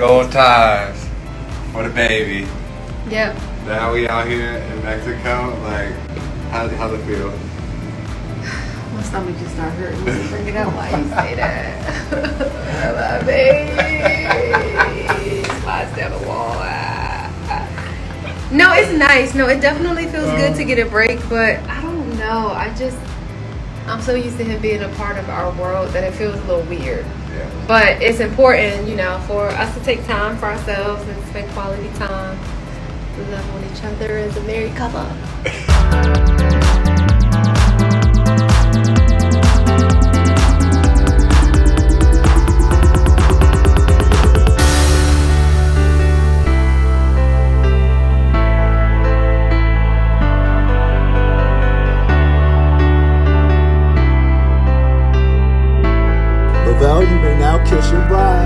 like old times. What a baby. Yep. Now we out here in Mexico, like, how's it feel? My stomach just started hurting. Bring it out while you say that. I love it. Slides down the wall. No, it's nice. No, it definitely feels good to get a break, but I don't know. I'm so used to him being a part of our world that it feels a little weird. Yeah. But it's important, you know, for us to take time for ourselves and spend quality time. We love on each other as a married couple. Well, you may now kiss your bride.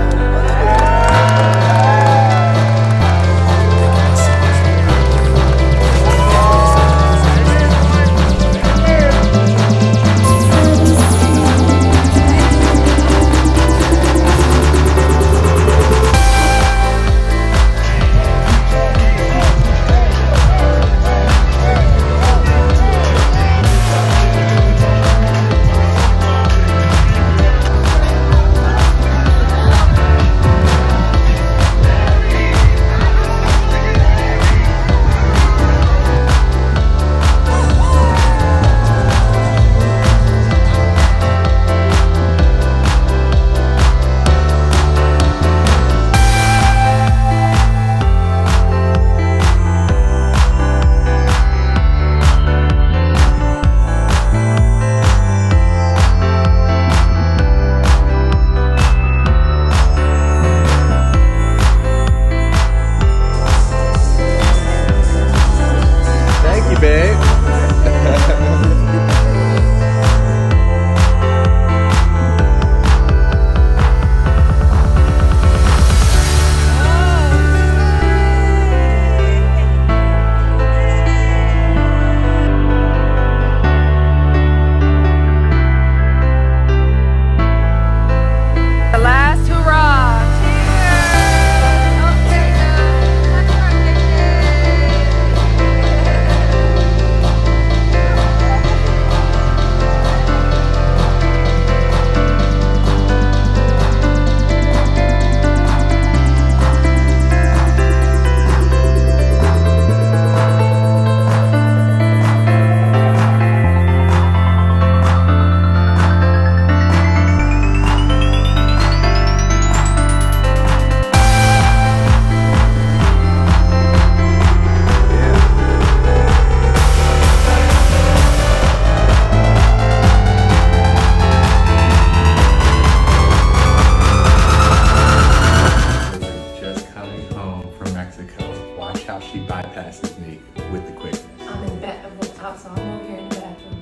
She bypasses me with the quickness. I'm in the bathroom, so I'm over here in the bathroom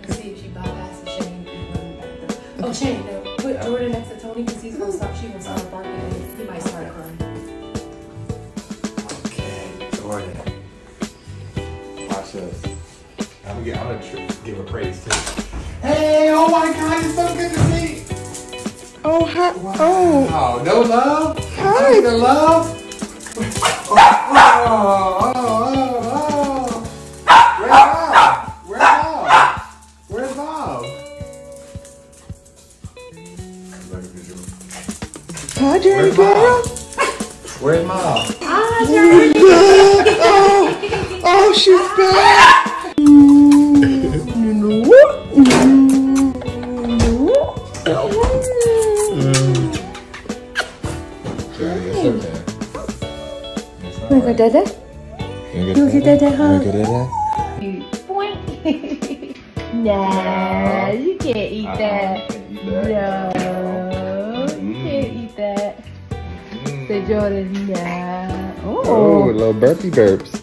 and see if she bypasses Shane and in the bathroom. Oh, Shane, no, put Jordan next to Tony because he's gonna stop. She gonna start barking and he might start crying. Okay, Jordan, watch this. I'm gonna give her praise too. Hey, oh my God, it's so good to see. Oh hi. Wow. Oh, no love. Hi, no love. Oh. Where's Bob? Hi, Jerry girl. Where's Mom? Hi, Jerry. Oh, she's back. Look at Dada. Look at Dada, huh? Look at Dada. Nah, you can't eat that. No, you can't eat that. Say Jordan, nah. Oh, little burpy burps.